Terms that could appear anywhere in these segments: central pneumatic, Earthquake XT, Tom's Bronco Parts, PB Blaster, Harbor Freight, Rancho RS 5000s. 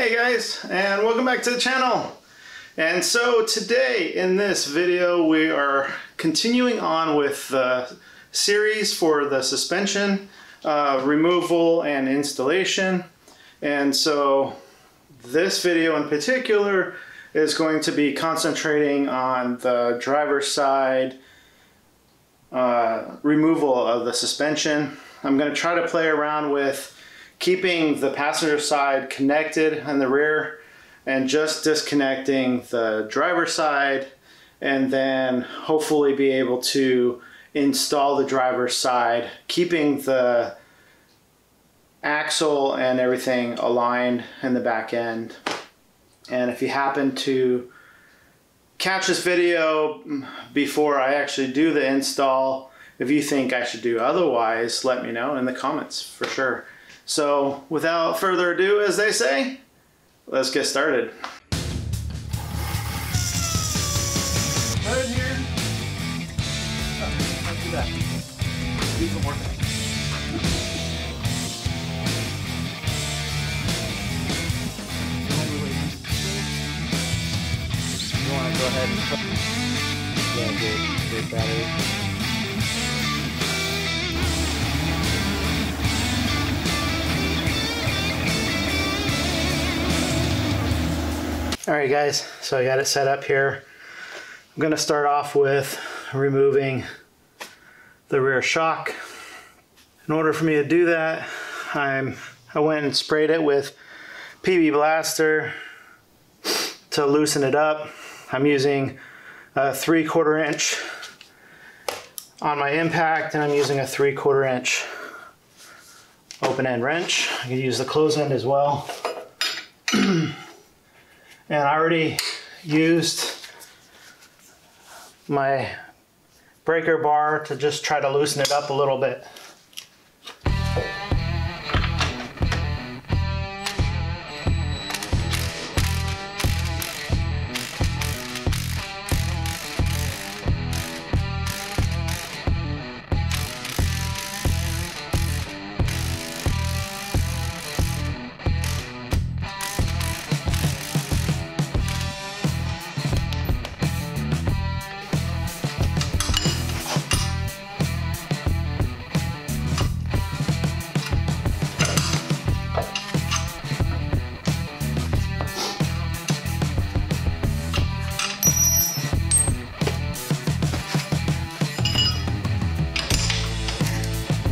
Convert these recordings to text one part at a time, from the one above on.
Hey guys, and welcome back to the channel. And so today in this video we are continuing on with the series for the suspension removal and installation. And so this video in particular is going to be concentrating on the driver's side removal of the suspension. I'm going to try to play around with keeping the passenger side connected on the rear and just disconnecting the driver's side, and then hopefully be able to install the driver's side, keeping the axle and everything aligned in the back end. And if you happen to catch this video before I actually do the install, if you think I should do otherwise, let me know in the comments for sure. So without further ado, as they say, let's get started. Right in here. Oh, not too bad. These will work out. You want to go ahead and put the battery. Alright guys, so I got it set up here. I'm going to start off with removing the rear shock. In order for me to do that, I went and sprayed it with PB Blaster to loosen it up. I'm using a 3/4 inch on my impact, and I'm using a 3/4 inch open end wrench. I can use the closed end as well. And I already used my breaker bar to just try to loosen it up a little bit.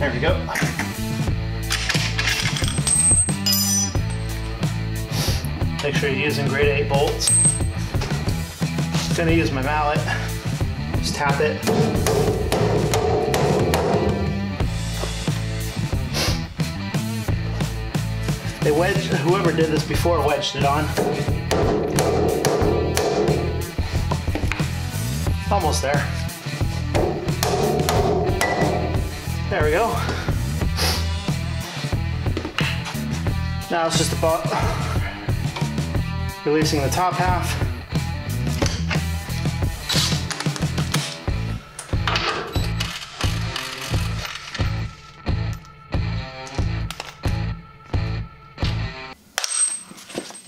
There we go. Make sure you're using grade 8 bolts. Just gonna use my mallet. Just tap it. They wedged, whoever did this before wedged it on. Almost there. There we go. Now it's just about releasing the top half.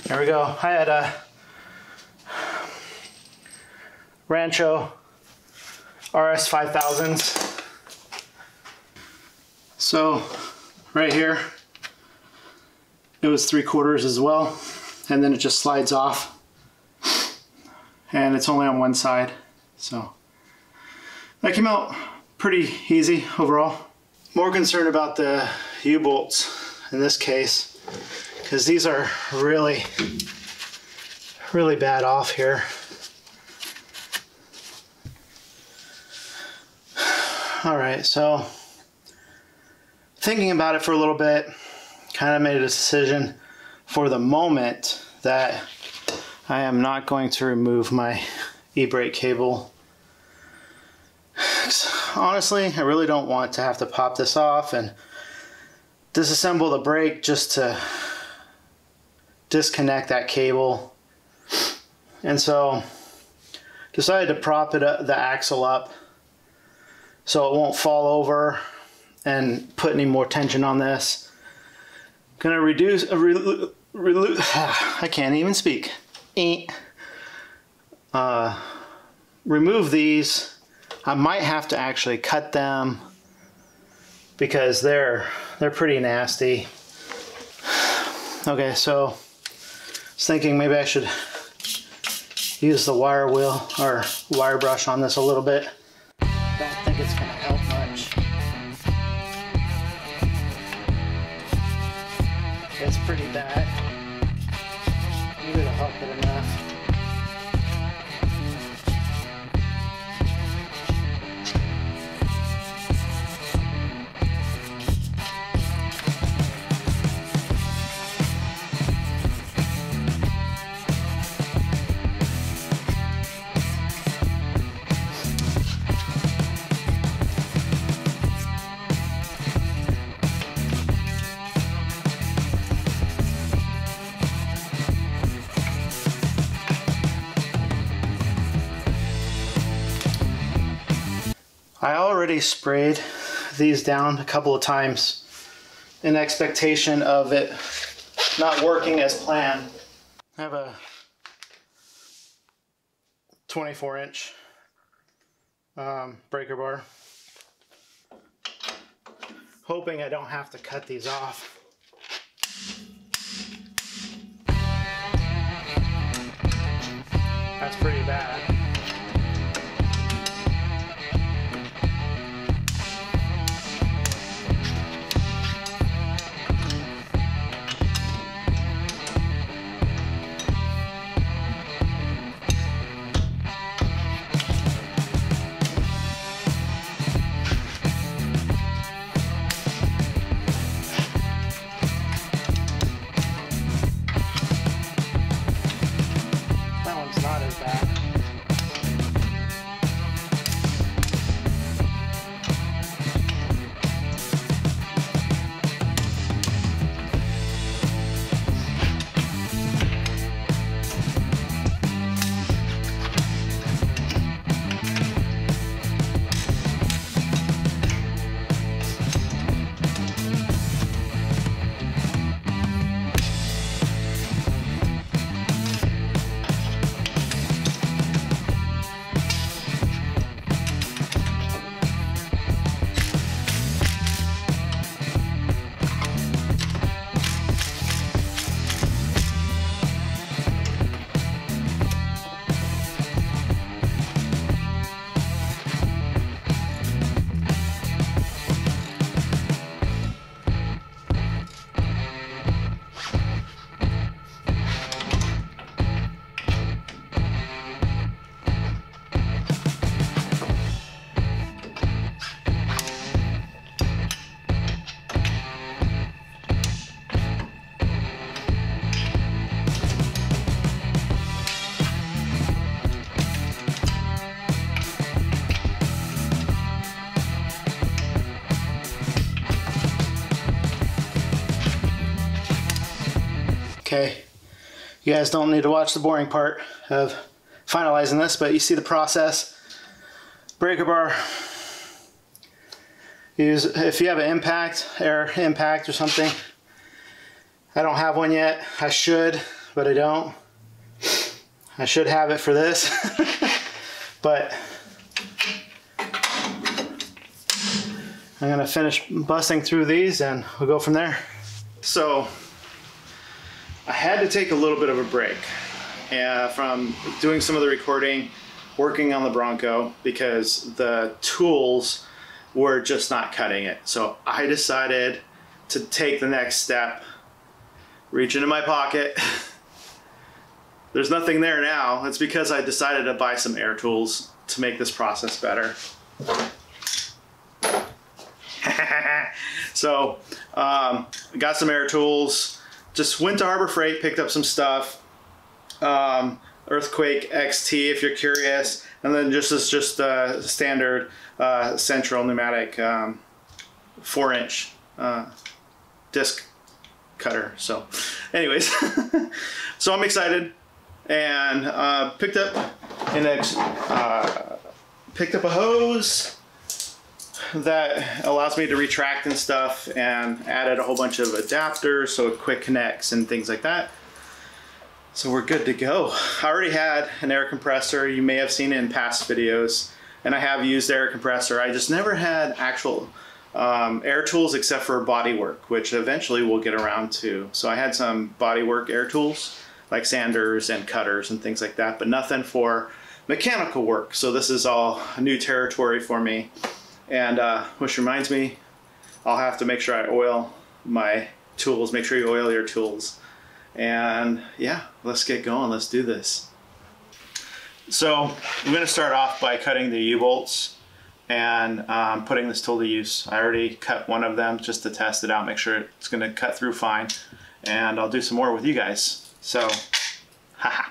There we go. I had a Rancho RS 5000s. So right here, it was 3/4 as well, and then it just slides off, and it's only on one side. So that came out pretty easy overall. More concerned about the U-bolts in this case, because these are really, really bad off here. All right, so thinking about it for a little bit, kind of made a decision for the moment that I am not going to remove my e-brake cable. Honestly, I really don't want to have to pop this off and disassemble the brake just to disconnect that cable. And so decided to prop it up, the axle up, so it won't fall over and put any more tension on this. Gonna reduce, I can't even speak. Remove these. I might have to actually cut them because they're pretty nasty. Okay, so I was thinking maybe I should use the wire wheel or wire brush on this a little bit. Don't think it's gonna help much. It's pretty bad. Maybe it'll help it enough. I already sprayed these down a couple of times in expectation of it not working as planned. I have a 24-inch breaker bar, hoping I don't have to cut these off. That's pretty bad. Okay, you guys don't need to watch the boring part of finalizing this, but you see the process. Breaker bar. Use if you have an impact, air impact or something. I don't have one yet. I should, but I don't. I should have it for this, but I'm gonna finish busting through these and we'll go from there. So, I had to take a little bit of a break from doing some of the recording, working on the Bronco, because the tools were just not cutting it. So I decided to take the next step, reach into my pocket. There's nothing there now. It's because I decided to buy some air tools to make this process better. So got some air tools. Just went to Harbor Freight, picked up some stuff, Earthquake XT if you're curious, and then just standard central pneumatic 4-inch disc cutter. So anyways, so I'm excited and picked up a hose, that allows me to retract and stuff, and added a whole bunch of adapters so it quick connects and things like that. So we're good to go. I already had an air compressor. You may have seen it in past videos, and I have used air compressor. I just never had actual air tools except for body work, which eventually we'll get around to. So I had some body work air tools like sanders and cutters and things like that, but nothing for mechanical work. So this is all new territory for me. And which reminds me, I'll have to make sure I oil my tools. Make sure you oil your tools. And yeah, let's get going. Let's do this. So I'm going to start off by cutting the U-bolts and putting this tool to use. I already cut one of them just to test it out, make sure it's going to cut through fine, and I'll do some more with you guys. So, haha.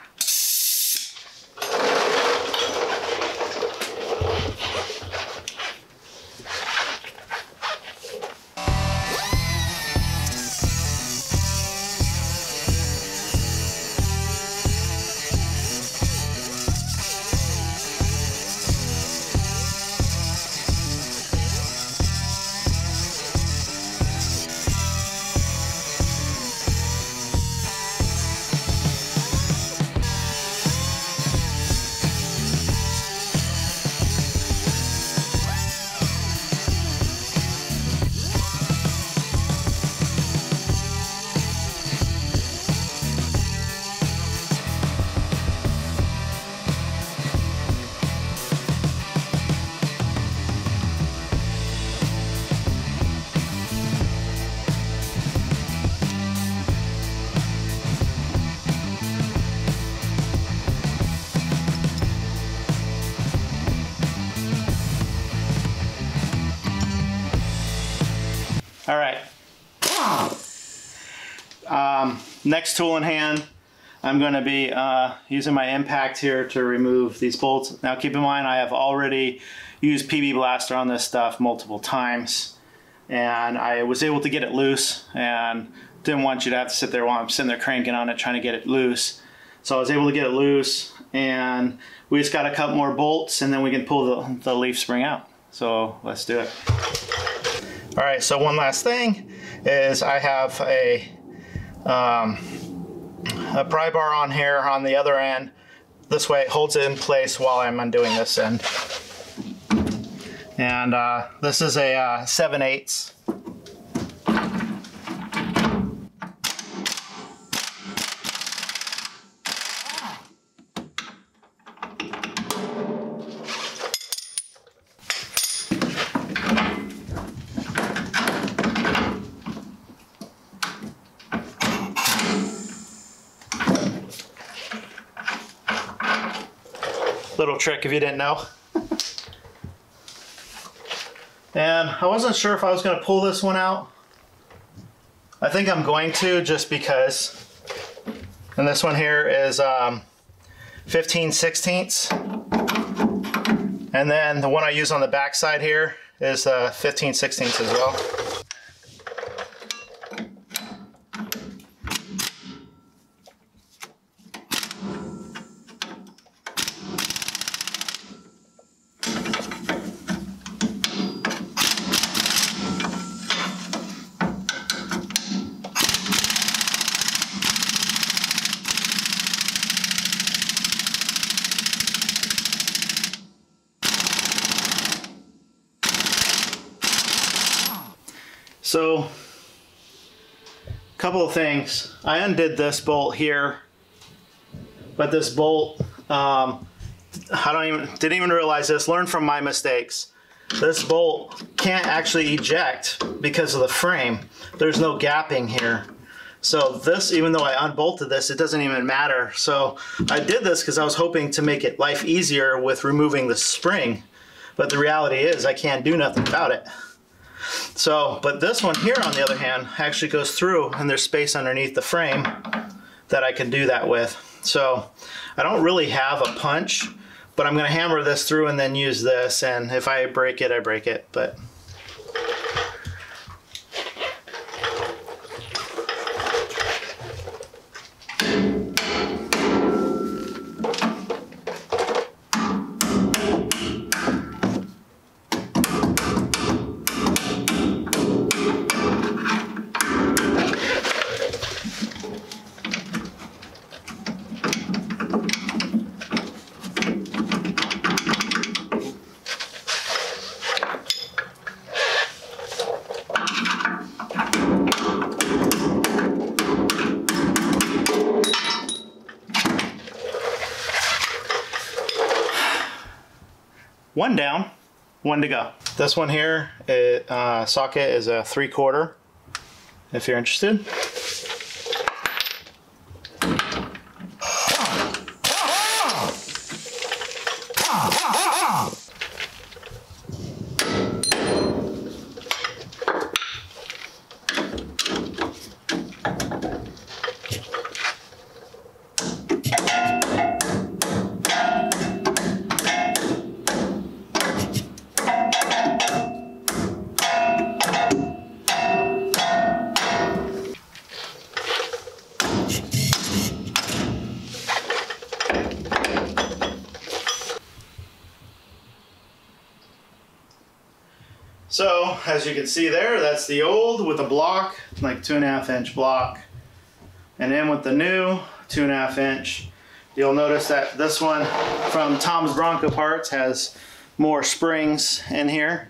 All right, next tool in hand, I'm gonna be using my impact here to remove these bolts. Now keep in mind, I have already used PB Blaster on this stuff multiple times, and I was able to get it loose, and didn't want you to have to sit there while I'm sitting there cranking on it trying to get it loose. So I was able to get it loose, and we just gotta cut more bolts and then we can pull the leaf spring out. So let's do it. All right, so one last thing is I have a pry bar on here on the other end. This way it holds it in place while I'm undoing this end. And this is a 7/8. Little trick if you didn't know. And I wasn't sure if I was going to pull this one out. I think I'm going to, just because. And this one here is 15/16. And then the one I use on the back side here is 15/16 as well. So, couple of things. I undid this bolt here, but this bolt, I didn't even realize this. Learn from my mistakes. This bolt can't actually eject because of the frame. There's no gapping here. So this, even though I unbolted this, it doesn't even matter. So I did this because I was hoping to make it life easier with removing the spring, but the reality is I can't do nothing about it. So, but this one here, on the other hand, actually goes through, and there's space underneath the frame that I can do that with. So I don't really have a punch, but I'm going to hammer this through and then use this. And if I break it, I break it, but. One down, one to go. This one here, socket is a 3/4, if you're interested. So, as you can see there, that's the old with a block, like 2.5 inch block. And then with the new, 2.5 inch. You'll notice that this one from Tom's Bronco Parts has more springs in here.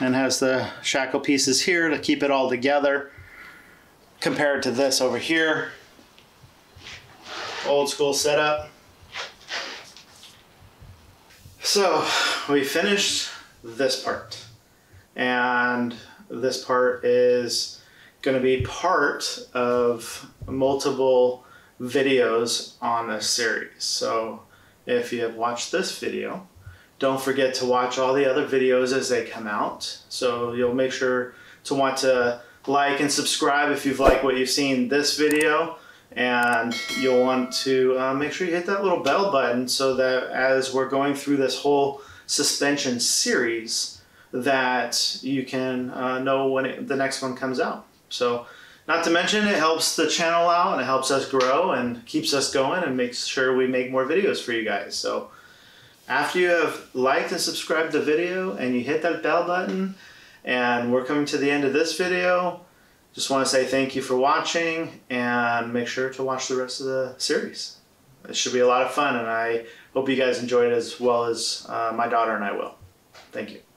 And has the shackle pieces here to keep it all together. Compared to this over here. Old school setup. So, we finished this part, and this part is going to be part of multiple videos on this series. So if you have watched this video, don't forget to watch all the other videos as they come out. So you'll make sure to want to like and subscribe if you've liked what you've seen this video, and you'll want to make sure you hit that little bell button so that as we're going through this whole suspension series that you can know when the next one comes out. So not to mention, it helps the channel out and it helps us grow and keeps us going and makes sure we make more videos for you guys. So after you have liked and subscribed the video and you hit that bell button, and we're coming to the end of this video, just want to say thank you for watching and make sure to watch the rest of the series. It should be a lot of fun, and I hope you guys enjoy it as well as my daughter and I will. Thank you.